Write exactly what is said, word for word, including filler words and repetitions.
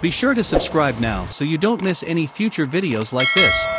Be sure to subscribe now so you don't miss any future videos like this.